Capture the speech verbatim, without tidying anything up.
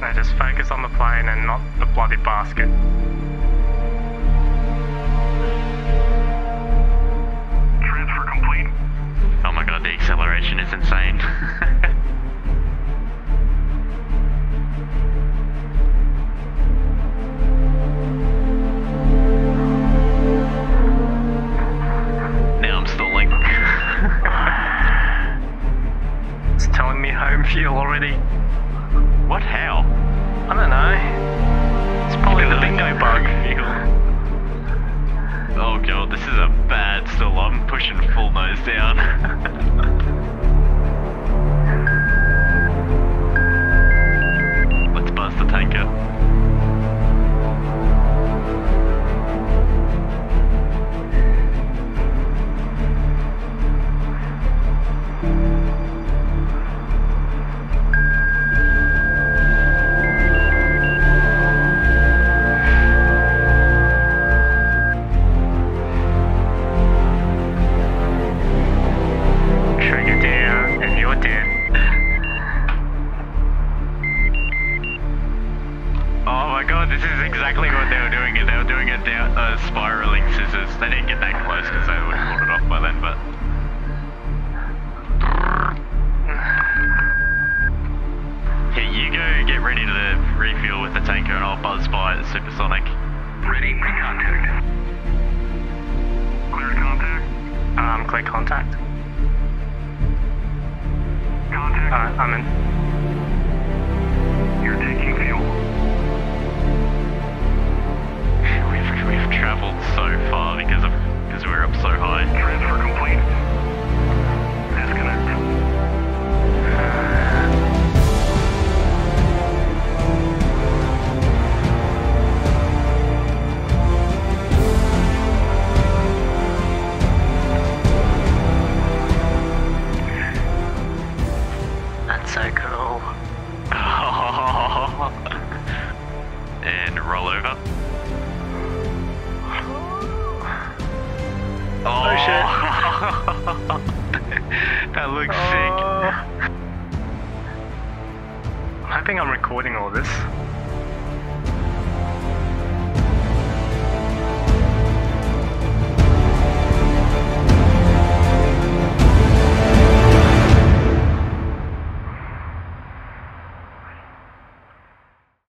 Now just focus on the plane and not the bloody basket. Transfer complete. Oh my god, the acceleration is insane. Now I'm stalling. It's telling me home fuel already. What? How? I don't know. It's probably the bingo bug. Oh god, this is a bad stall. I'm pushing full nose down. Let's bust the tanker. I think I'm recording all this.